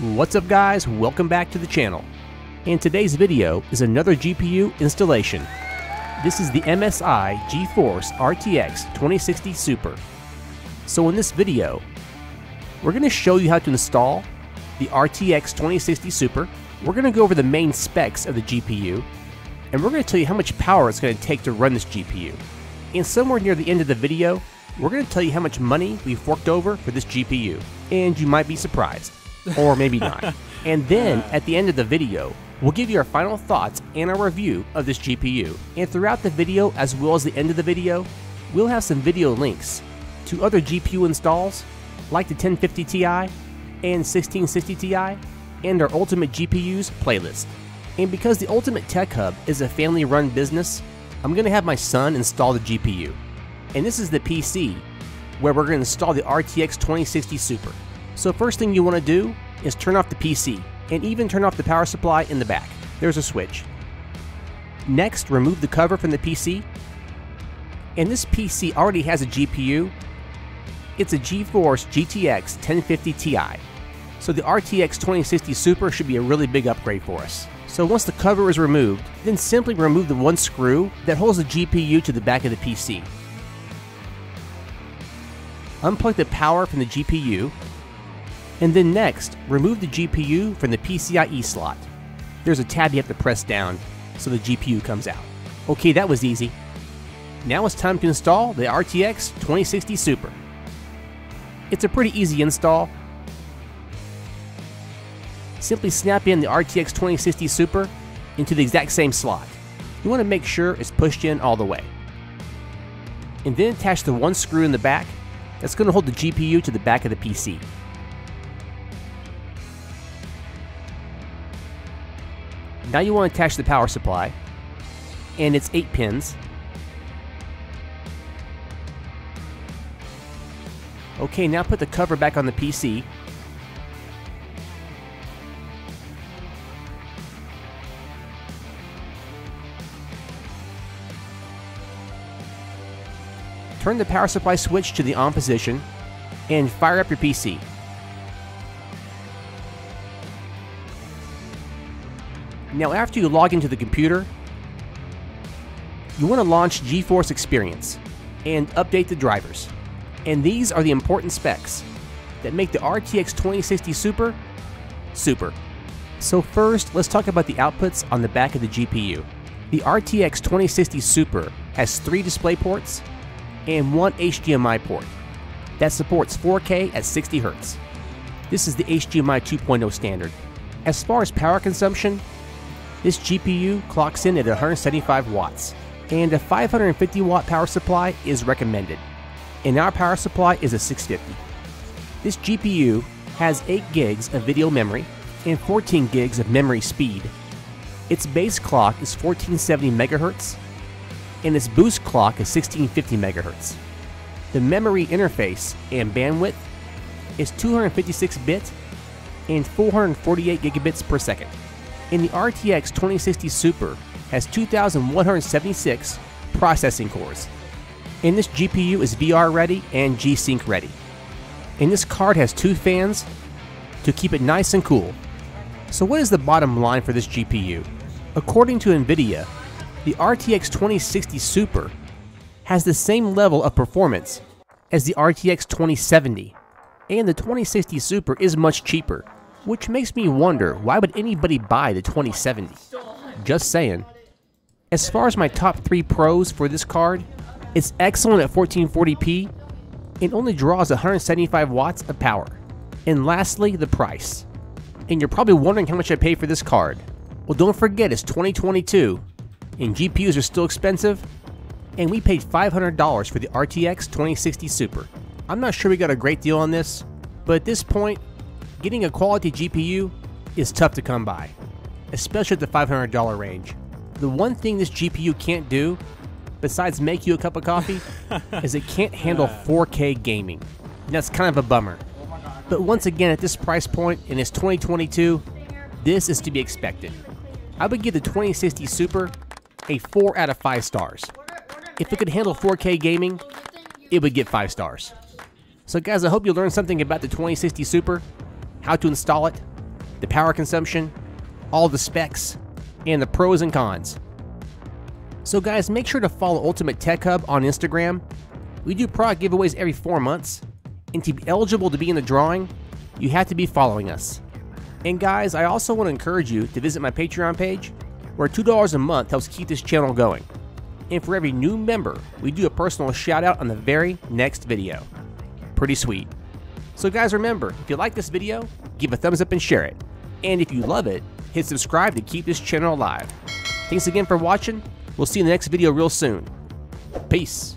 What's up guys, welcome back to the channel. And today's video is another GPU installation. This is the MSI GeForce RTX 2060 Super. So in this video, we're going to show you how to install the RTX 2060 Super. We're going to go over the main specs of the GPU, and we're going to tell you how much power it's going to take to run this GPU. And somewhere near the end of the video, we're going to tell you how much money we forked over for this GPU. And you might be surprised. Or maybe not. And then, at the end of the video, we'll give you our final thoughts and our review of this GPU. And throughout the video, as well as the end of the video, we'll have some video links to other GPU installs, like the 1050 Ti and 1660 Ti, and our Ultimate GPUs playlist. And because the Ultimate Tech Hub is a family-run business, I'm going to have my son install the GPU. And this is the PC, where we're going to install the RTX 2060 Super. So first thing you want to do is turn off the PC, and even turn off the power supply in the back. There's a switch. Next, remove the cover from the PC. And this PC already has a GPU. It's a GeForce GTX 1050 Ti. So the RTX 2060 Super should be a really big upgrade for us. So once the cover is removed, then simply remove the one screw that holds the GPU to the back of the PC. Unplug the power from the GPU. And then next, remove the GPU from the PCIe slot. There's a tab you have to press down so the GPU comes out. Okay, that was easy. Now it's time to install the RTX 2060 Super. It's a pretty easy install. Simply snap in the RTX 2060 Super into the exact same slot. You want to make sure it's pushed in all the way. And then attach the one screw in the back that's going to hold the GPU to the back of the PC. Now you want to attach the power supply, and it's 8 pins. Okay, now put the cover back on the PC. Turn the power supply switch to the on position, and fire up your PC. Now after you log into the computer, you want to launch GeForce Experience and update the drivers. And these are the important specs that make the RTX 2060 Super, super. So first, let's talk about the outputs on the back of the GPU. The RTX 2060 Super has 3 display ports and 1 HDMI port that supports 4K at 60 Hz. This is the HDMI 2.0 standard. As far as power consumption, this GPU clocks in at 175 watts, and a 550 watt power supply is recommended, and our power supply is a 650. This GPU has 8 gigs of video memory and 14 gigs of memory speed. Its base clock is 1470 megahertz, and its boost clock is 1650 megahertz. The memory interface and bandwidth is 256 bit and 448 gigabits per second. And the RTX 2060 Super has 2,176 processing cores. And this GPU is VR ready and G-Sync ready. And this card has 2 fans to keep it nice and cool. So what is the bottom line for this GPU? According to NVIDIA, the RTX 2060 Super has the same level of performance as the RTX 2070. And the 2060 Super is much cheaper. Which makes me wonder, why would anybody buy the 2070? Just saying. As far as my top 3 pros for this card, it's excellent at 1440p and only draws 175 watts of power. And lastly, the price. And you're probably wondering how much I paid for this card. Well, don't forget it's 2022 and GPUs are still expensive, and we paid $500 for the RTX 2060 Super. I'm not sure we got a great deal on this, but at this point, getting a quality GPU is tough to come by, especially at the $500 range. The one thing this GPU can't do, besides make you a cup of coffee, is it can't handle 4K gaming. And that's kind of a bummer. But once again, at this price point, and it's 2022, this is to be expected. I would give the 2060 Super a 4 out of 5 stars. If it could handle 4K gaming, it would get 5 stars. So guys, I hope you learned something about the 2060 Super. How to install it, the power consumption, all the specs, and the pros and cons. So guys, make sure to follow Ultimate Tech Hub on Instagram. We do product giveaways every 4 months, and to be eligible to be in the drawing, you have to be following us. And guys, I also want to encourage you to visit my Patreon page, where $2 a month helps keep this channel going. And for every new member, we do a personal shout out on the very next video. Pretty sweet. So guys, remember, if you like this video, give a thumbs up and share it. And if you love it, hit subscribe to keep this channel alive. Thanks again for watching. We'll see you in the next video real soon. Peace.